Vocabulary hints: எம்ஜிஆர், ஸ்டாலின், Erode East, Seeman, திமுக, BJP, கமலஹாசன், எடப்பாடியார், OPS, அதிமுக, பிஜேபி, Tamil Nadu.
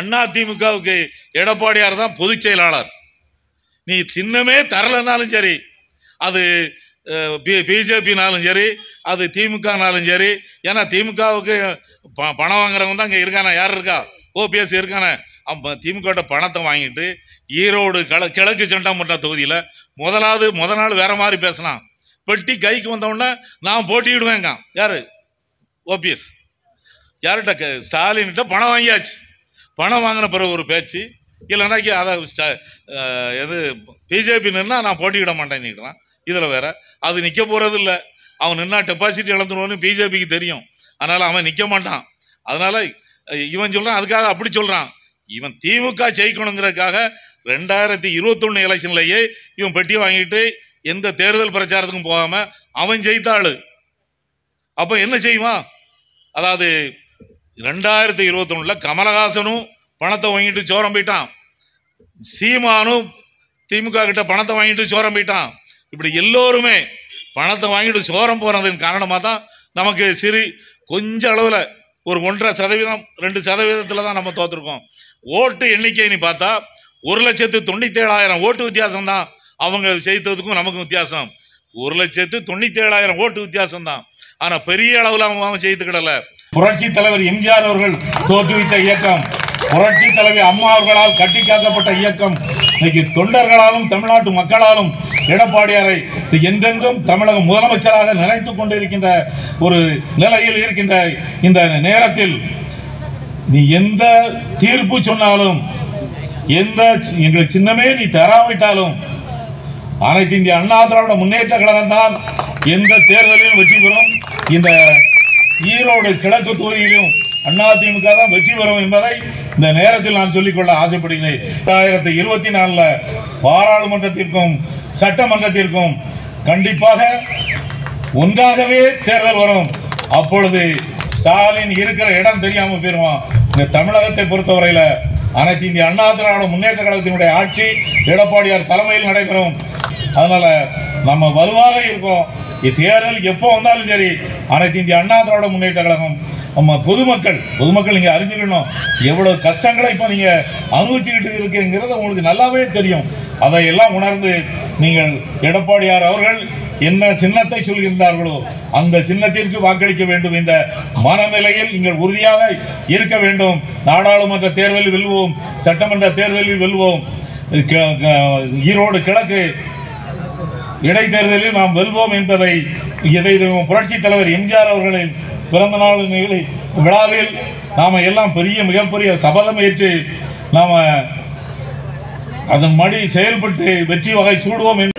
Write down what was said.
அண்ணா திமுகவுக்கு எடப்பாடியார் தான் பொதுச் செயலாளர். நீ சின்னமே தரலனாலும் சரி, அது பிஜேபினாலும் சரி, அது திமுகனாலும் சரி, ஏன்னா திமுகவுக்கு பணம் வாங்குறவங்க தான் இங்கே இருக்கானா, யார் இருக்கா, ஓபிஎஸ் இருக்கானே, அவன் திமுக பணத்தை வாங்கிட்டு ஈரோடு கிழக்கு சட்டமன்ற தொகுதியில் முதல் நாள் வேற மாதிரி பேசினான். பெட்டி கைக்கு வந்தவுடனே நான் போட்டியிடுவேங்க, யார், ஓபிஎஸ். யார்கிட்ட, ஸ்டாலின்கிட்ட பணம் வாங்கியாச்சு. பணம் வாங்கின பிறகு ஒரு பேச்சு, இல்லைனாக்கி அதை எது பிஜேபி நின்னா நான் போட்டியிட மாட்டேன்னு நினைக்கிறான். இதில் வேற அது நிற்க போகிறது இல்லை, அவன் நின்னா டெபாசிட் இழந்துடுவான்னு பிஜேபிக்கு தெரியும், அதனால் அவன் நிற்க மாட்டான். அதனால் இவன் சொல்கிறான், அதுக்காக அப்படி சொல்கிறான். இவன் திமுக ஜெயிக்கணுங்கிறதுக்காக 2021 எலெக்ஷன்லேயே இவன் பெட்டி வாங்கிட்டு எந்த தேர்தல் பிரச்சாரத்துக்கும் போகாமல் அவன் ஜெயித்தாள். அப்போ என்ன செய்வான்? அதாவது 2021 கமலஹாசனும் பணத்தை வாங்கிட்டு சோரம் போயிட்டான், சீமானும் திமுக கிட்ட பணத்தை வாங்கிட்டு சோரம் போயிட்டான். இப்படி எல்லோருமே பணத்தை வாங்கிட்டு சோரம் போகிறதன் காரணமாக தான் நமக்கு கொஞ்சம் அளவில் ஒரு 1.5% 2% தான் நம்ம தோற்றுருக்கோம். ஓட்டு எண்ணிக்கைன்னு பார்த்தா 1,97,000 ஓட்டு வித்தியாசம் தான். அவங்க செய்ததுக்கும் நமக்கும் வித்தியாசம் 1,97,000 ஓட்டு வித்தியாசம் தான். ஆனால் பெரிய அளவில் அவங்க செய்துக்கிடல. புரட்சி தலைவர் எம்ஜிஆர் அவர்கள் தோற்றுவித்த இயக்கம், புரட்சி தலைவி அம்மா அவர்களால் கட்டி காக்கப்பட்ட இயக்கம், இன்னைக்கு தொண்டர்களாலும் தமிழ்நாட்டு மக்களாலும் எடப்பாடியாரை என்றென்றும் தமிழக முதலமைச்சராக நினைத்து கொண்டிருக்கின்ற ஒரு நிலையில் இருக்கின்ற இந்த நேரத்தில், நீ எந்த தீர்ப்பு சொன்னாலும், எந்த எங்களுக்கு சின்னமே நீ தராவிட்டாலும், அனைத்து இந்திய அண்ணா திராவிட முன்னேற்ற கழகம் தான் எந்த தேர்தலிலும் வெற்றி பெறும். இந்த ஈரோடு கிழக்கு தொகுதியிலும் அதிமுக தான் வெற்றி பெறும் என்பதை இந்த நேரத்தில் நான் சொல்லிக்கொள்ள ஆசைப்படுகிறேன். 2024 பாராளுமன்றத்திற்கும் சட்டமன்றத்திற்கும் கண்டிப்பாக ஒன்றாகவே தேர்தல் வரும். அப்பொழுது ஸ்டாலின் இருக்கிற இடம் தெரியாமல் போயிடுவான். இந்த தமிழகத்தை பொறுத்தவரையில் அனைத்து இந்திய அண்ணா திராவிட முன்னேற்ற கழகத்தினுடைய ஆட்சி எடப்பாடியார் தலைமையில் நடைபெறும். அதனால் நம்ம வலுவாக இருக்கோம். தேர்தல் எப்போ வந்தாலும் சரி, அனைத்து இந்திய அண்ணா திராவிட முன்னேற்ற கழகம் நம்ம பொதுமக்கள் நீங்கள் அறிஞ்சுக்கணும், எவ்வளோ கஷ்டங்களை இப்போ நீங்கள் அனுபவிச்சுக்கிட்டு இருக்குங்கிறது உங்களுக்கு நல்லாவே தெரியும். அதையெல்லாம் உணர்ந்து நீங்கள் எடப்பாடியார் அவர்கள் என்ன சின்னத்தை சொல்கின்றார்களோ அந்த சின்னத்திற்கு வாக்களிக்க வேண்டும் என்ற மனநிலையில் நீங்கள் உறுதியாக இருக்க வேண்டும். நாடாளுமன்ற தேர்தலில் வெல்வோம், சட்டமன்ற தேர்தலில் வெல்வோம், ஈரோடு கிழக்கு இடைத்தேர்தலில் நாம் வெல்வோம் என்பதை இதை புரட்சித் தலைவர் எம்ஜிஆர் அவர்களின் பிறந்த நாள் விழாவில் நாம் எல்லாம் மிகப்பெரிய சபதம் ஏற்று நாம் அதன் மடி செயல்பட்டு வெற்றி வகை சூடுவோம் என்று